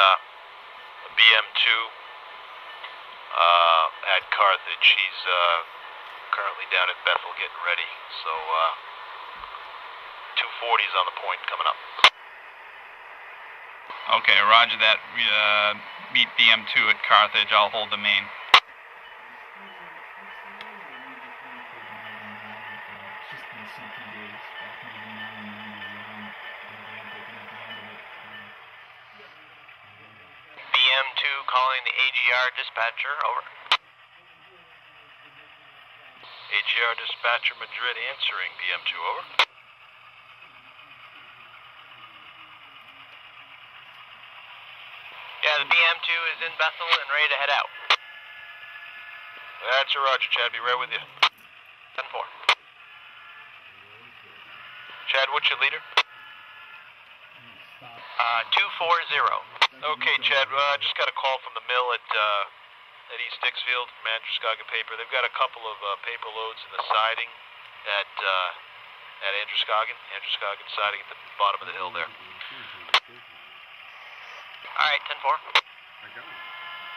a BM-2 at Carthage. She's currently down at Bethel getting ready. So 240's on the point coming up. Okay, roger that. Meet BM-2 at Carthage. I'll hold the main. BM-2 calling the AGR dispatcher. Over. AGR dispatcher Madrid answering BM-2. Over. Yeah, the BM-2 is in Bethel and ready to head out. That's a roger, Chad. Be right with you. 10-4. Chad, what's your leader? 240. Okay, Chad, I just got a call from the mill at East Dixfield from Androscoggin Paper. They've got a couple of paper loads in the siding at Androscoggin siding at the bottom of the hill there. Alright, 10-4.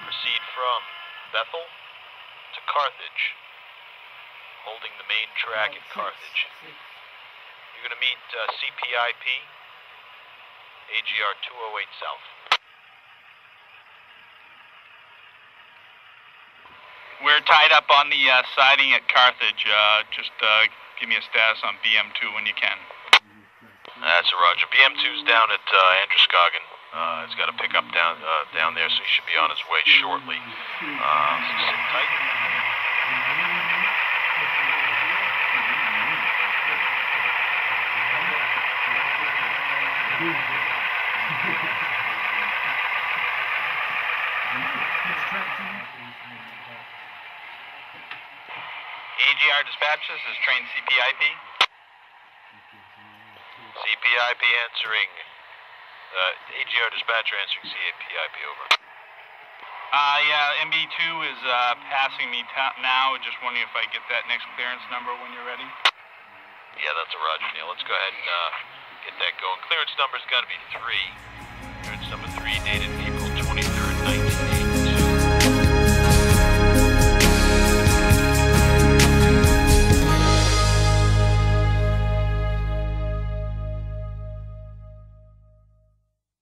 Proceed from Bethel to Carthage, holding the main track at Carthage. You're going to meet CPIP, AGR 208 South. We're tied up on the siding at Carthage. Just give me a status on BM-2 when you can. That's a roger. BM-2's down at Androscoggin. He's got a pickup down there, so he should be on his way shortly. So sit tight. AGR dispatch, this is train CPIP. CPIP answering. AGR dispatcher answering CAPIP, over. Yeah, MB2 is passing me now. Just wondering if I get that next clearance number when you're ready. Yeah, that's a roger, Neil. Let's go ahead and get that going. Clearance number's got to be 3. Clearance number 3 dated April 23rd, 1980.